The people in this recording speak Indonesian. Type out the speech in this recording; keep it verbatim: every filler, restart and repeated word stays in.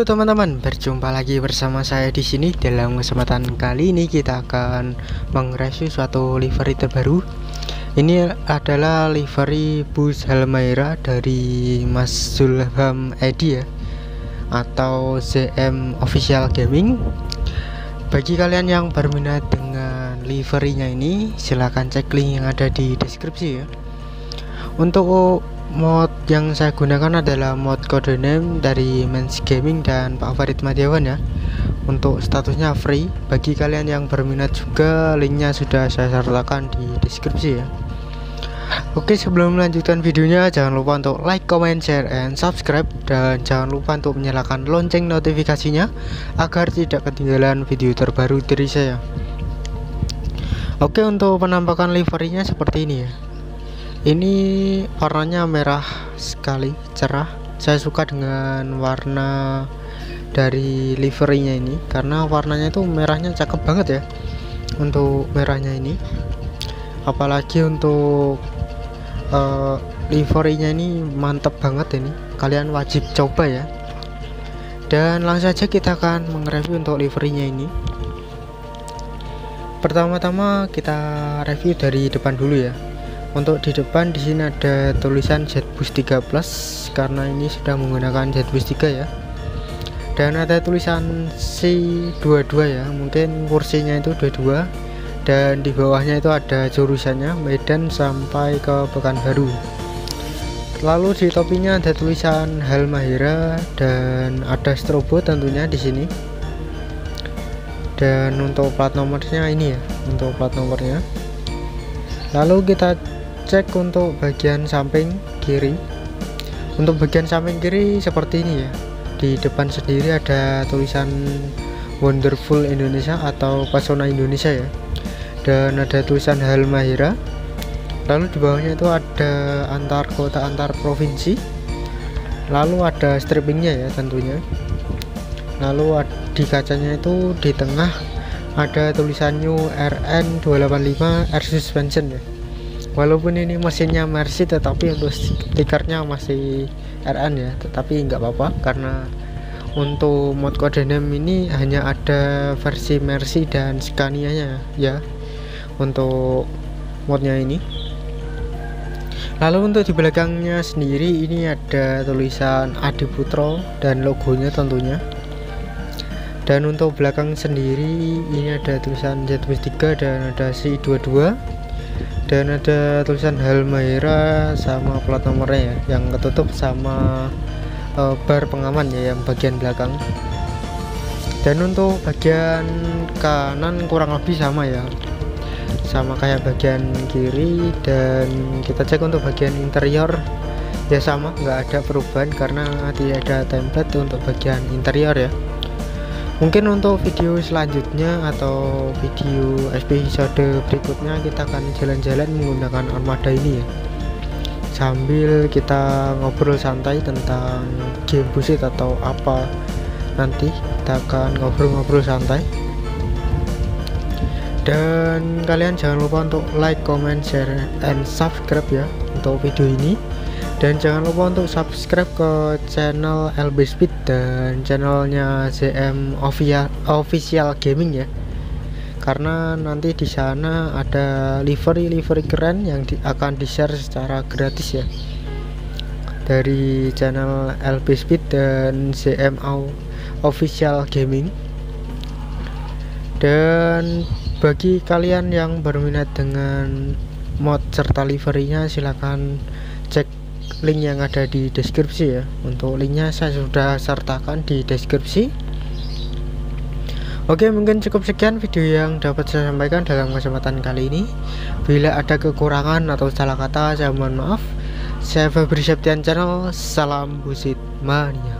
Halo teman-teman, berjumpa lagi bersama saya di sini. Dalam kesempatan kali ini kita akan meng-review suatu livery terbaru. Ini adalah livery bus Halmahera dari Mas Zulhamedi ya, atau C M Official Gaming. Bagi kalian yang berminat dengan liverynya ini, silahkan cek link yang ada di deskripsi ya. Untuk mod yang saya gunakan adalah mod kode name dari Mens Gaming dan Pak Farid Madyawan ya. Untuk statusnya free. Bagi kalian yang berminat juga, linknya sudah saya sertakan di deskripsi ya. Oke, sebelum melanjutkan videonya, jangan lupa untuk like, comment, share, and subscribe, dan jangan lupa untuk menyalakan lonceng notifikasinya agar tidak ketinggalan video terbaru dari saya. Oke, untuk penampakan liverynya seperti ini ya. Ini warnanya merah sekali, cerah. Saya suka dengan warna dari liverynya ini karena warnanya itu merahnya cakep banget ya. Untuk merahnya ini, apalagi untuk uh, liverynya ini mantep banget ini. Kalian wajib coba ya. Dan langsung saja kita akan mengreview untuk liverynya ini. Pertama-tama kita review dari depan dulu ya. Untuk di depan di sini ada tulisan JetBus tiga plus karena ini sudah menggunakan JetBus tiga ya. Dan ada tulisan C dua puluh dua ya, mungkin kursinya itu dua puluh dua. Dan di bawahnya itu ada jurusannya Medan sampai ke Pekanbaru. Lalu di topinya ada tulisan Halmahera dan ada strobo tentunya di sini. Dan untuk plat nomornya ini ya, untuk plat nomornya. Lalu kita cek untuk bagian samping kiri. Untuk bagian samping kiri seperti ini ya. Di depan sendiri ada tulisan Wonderful Indonesia atau Pesona Indonesia ya. Dan ada tulisan Halmahera. Lalu di bawahnya itu ada antar kota, antar provinsi. Lalu ada strippingnya ya tentunya. Lalu di kacanya itu di tengah ada tulisan new R N dua delapan lima air suspension ya. Walaupun ini mesinnya Mercy, tetapi untuk stikernya masih R N ya, tetapi nggak apa-apa karena untuk mod kode name ini hanya ada versi Mercy dan Scania-nya ya untuk modnya ini. Lalu untuk di belakangnya sendiri ini ada tulisan Adi Putro dan logonya tentunya. Dan untuk belakang sendiri ini ada tulisan JetBus tiga dan ada C dua puluh dua dan ada tulisan Halmahera sama plat nomornya ya, yang ketutup sama uh, bar pengaman ya yang bagian belakang. Dan untuk bagian kanan kurang lebih sama ya, sama kayak bagian kiri. Dan kita cek untuk bagian interior ya, sama, nggak ada perubahan karena tidak ada template untuk bagian interior ya. Mungkin untuk video selanjutnya atau video episode berikutnya kita akan jalan-jalan menggunakan armada ini ya, sambil kita ngobrol santai tentang game Bussid atau apa, nanti kita akan ngobrol-ngobrol santai. Dan kalian jangan lupa untuk like, comment, share, and subscribe ya untuk video ini. Dan jangan lupa untuk subscribe ke channel L B Speed dan channelnya C M Official Gaming ya, karena nanti di sana ada livery-livery keren yang di, akan di-share secara gratis ya dari channel L B Speed dan C M Official Gaming. Dan bagi kalian yang berminat dengan mod serta liverynya, silahkan cek link yang ada di deskripsi ya. Untuk linknya saya sudah sertakan di deskripsi. Oke, mungkin cukup sekian video yang dapat saya sampaikan dalam kesempatan kali ini. Bila ada kekurangan atau salah kata, saya mohon maaf. Saya Febri Septian, channel Salam Bussid Mania.